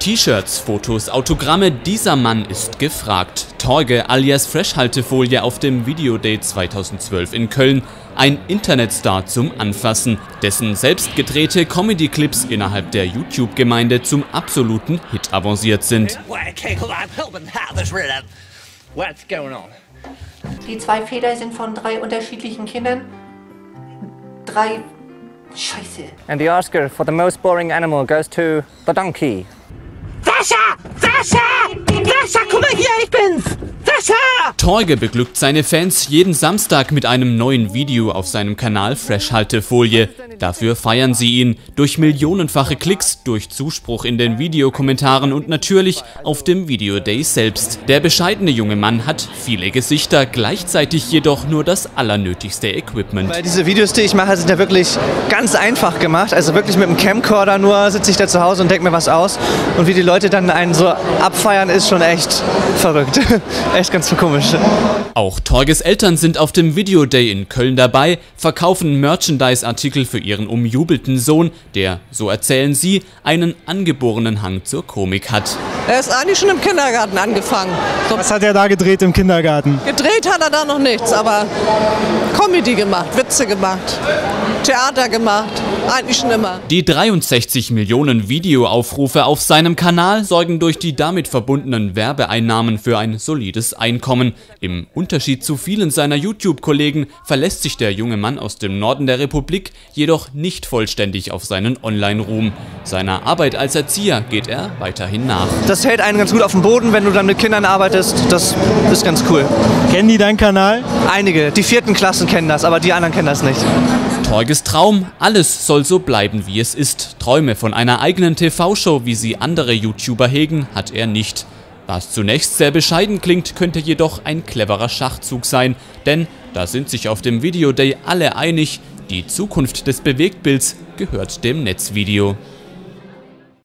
T-Shirts, Fotos, Autogramme, dieser Mann ist gefragt. Torge alias Frischhaltefolie auf dem Video Day 2012 in Köln, ein Internetstar zum Anfassen, dessen selbstgedrehte Comedy-Clips innerhalb der YouTube-Gemeinde zum absoluten Hit avanciert sind. Die zwei Feder sind von 3 unterschiedlichen Kindern. 3 Scheiße. And the Oscar for the most boring animal goes to the donkey. Sasha! Sasha! Sasha, guck mal hier, ich bin's! Sasha! Torge beglückt seine Fans jeden Samstag mit einem neuen Video auf seinem Kanal Frischhaltefolie. Dafür feiern sie ihn durch millionenfache Klicks, durch Zuspruch in den Videokommentaren und natürlich auf dem Video Day selbst. Der bescheidene junge Mann hat viele Gesichter, gleichzeitig jedoch nur das allernötigste Equipment. Weil diese Videos, die ich mache, sind ja wirklich ganz einfach gemacht. Also wirklich mit dem Camcorder nur sitze ich da zu Hause und denke mir was aus. Und wie die Leute dann einen so abfeiern, ist schon echt verrückt. Echt ganz so komisch. Auch Torges Eltern sind auf dem Video Day in Köln dabei, verkaufen Merchandise-Artikel für ihren umjubelten Sohn, der, so erzählen sie, einen angeborenen Hang zur Komik hat. Er ist eigentlich schon im Kindergarten angefangen. Was hat er da gedreht im Kindergarten? Gedreht hat er da noch nichts, aber Comedy gemacht, Witze gemacht, Theater gemacht, eigentlich schon immer. Die 63 Millionen Videoaufrufe auf seinem Kanal sorgen durch die damit verbundenen Werbeeinnahmen für ein solides Einkommen. Im Unterschied zu vielen seiner YouTube-Kollegen verlässt sich der junge Mann aus dem Norden der Republik jedoch nicht vollständig auf seinen Online-Ruhm. Seiner Arbeit als Erzieher geht er weiterhin nach. Das hält einen ganz gut auf dem Boden, wenn du dann mit Kindern arbeitest. Das ist ganz cool. Kennen die deinen Kanal? Einige. Die 4. Klassen kennen das, aber die anderen kennen das nicht. Torges Traum, alles soll so bleiben, wie es ist. Träume von einer eigenen TV-Show, wie sie andere YouTuber hegen, hat er nicht. Was zunächst sehr bescheiden klingt, könnte jedoch ein cleverer Schachzug sein. Denn da sind sich auf dem Video Day alle einig, die Zukunft des Bewegtbilds gehört dem Netzvideo.